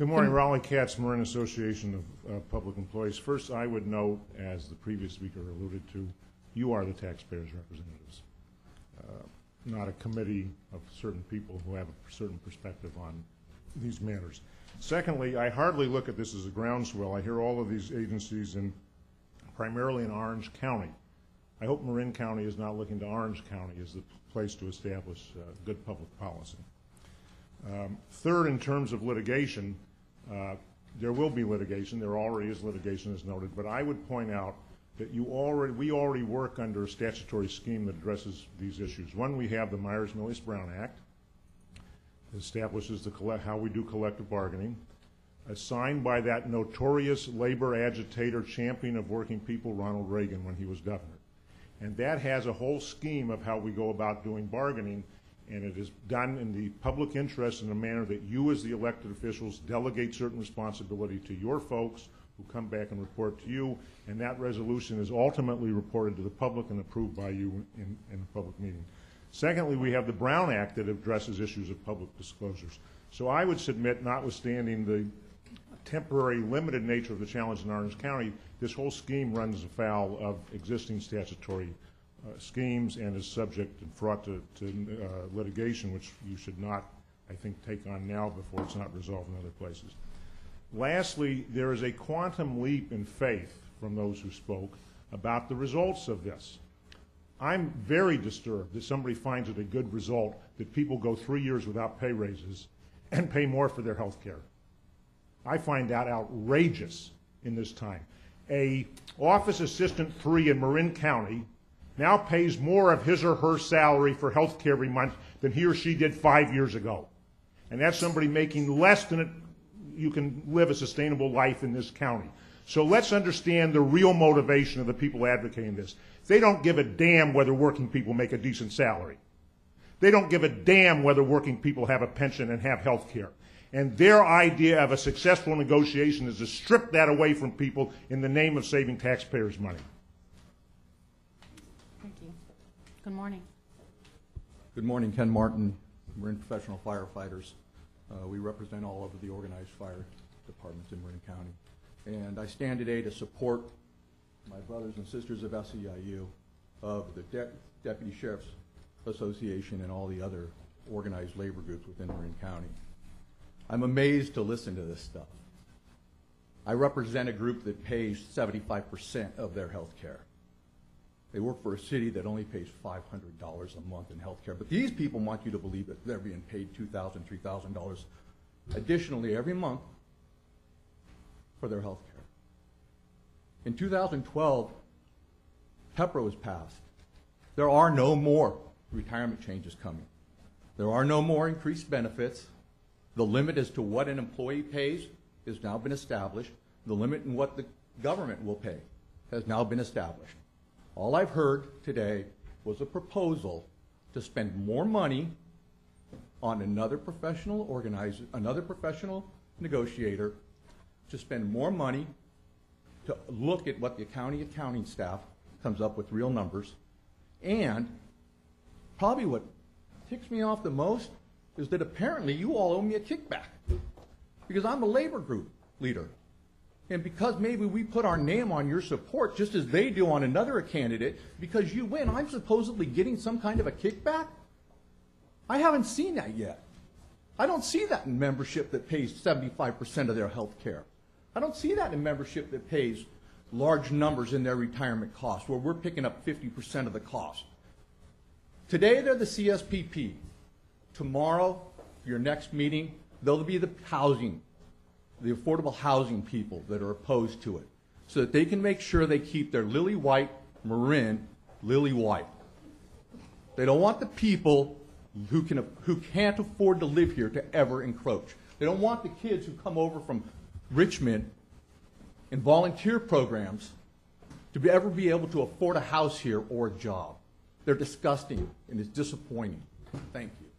Good morning, Raleigh Katz, Marin Association of Public Employees. First, I would note, as the previous speaker alluded to, you are the taxpayers' representatives, not a committee of certain people who have a certain perspective on these matters. Secondly, I hardly look at this as a groundswell. I hear all of these agencies primarily in Orange County. I hope Marin County is not looking to Orange County as the place to establish good public policy. Third, in terms of litigation, there will be litigation. There already is litigation, as noted, but I would point out that we already work under a statutory scheme that addresses these issues. One, we have the Myers-Milias-Brown Act. It establishes how we do collective bargaining. Signed by that notorious labor agitator, champion of working people, Ronald Reagan, when he was governor. And that has a whole scheme of how we go about doing bargaining, and it is done in the public interest in a manner that you as the elected officials delegate certain responsibility to your folks who come back and report to you, and that resolution is ultimately reported to the public and approved by you in a public meeting. Secondly, we have the Brown Act that addresses issues of public disclosures. So I would submit, notwithstanding the temporary limited nature of the challenge in Orange County, this whole scheme runs afoul of existing statutory schemes and is subject and fraught to litigation, which you should not, I think, take on now before it's not resolved in other places. Lastly, there is a quantum leap in faith from those who spoke about the results of this. I'm very disturbed that somebody finds it a good result that people go 3 years without pay raises and pay more for their health care. I find that outrageous in this time. A office assistant 3 in Marin County now pays more of his or her salary for health care every month than he or she did 5 years ago. And that's somebody making less than you can live a sustainable life in this county. So let's understand the real motivation of the people advocating this. They don't give a damn whether working people make a decent salary. They don't give a damn whether working people have a pension and have health care. And their idea of a successful negotiation is to strip that away from people in the name of saving taxpayers' money. Thank you. Good morning. Good morning. Ken Martin, Marin Professional Firefighters. We represent all of the organized fire departments in Marin County. And I stand today to support my brothers and sisters of SEIU, of the Deputy Sheriff's Association, and all the other organized labor groups within Marin County. I'm amazed to listen to this stuff. I represent a group that pays 75% of their health care. They work for a city that only pays $500 a month in health care. But these people want you to believe that they're being paid $2,000, $3,000 additionally every month for their health care. In 2012, PEPRA was passed. There are no more retirement changes coming. There are no more increased benefits. The limit as to what an employee pays has now been established. The limit in what the government will pay has now been established. All I've heard today was a proposal to spend more money on another professional organizer, another professional negotiator, to spend more money to look at what the county accounting staff comes up with real numbers. And probably what ticks me off the most is that apparently you all owe me a kickback because I'm a labor group leader. And because maybe we put our name on your support just as they do on another candidate, because you win, I'm supposedly getting some kind of a kickback? I haven't seen that yet. I don't see that in membership that pays 75% of their health care. I don't see that in membership that pays large numbers in their retirement costs, where we're picking up 50% of the cost. Today they're the CSPP. Tomorrow, your next meeting, they'll be the housing, the affordable housing people that are opposed to it, so that they can make sure they keep their lily white Marin lily white. They don't want the people who can't afford to live here to ever encroach. They don't want the kids who come over from Richmond and volunteer programs to ever be able to afford a house here or a job. They're disgusting, and it's disappointing. Thank you.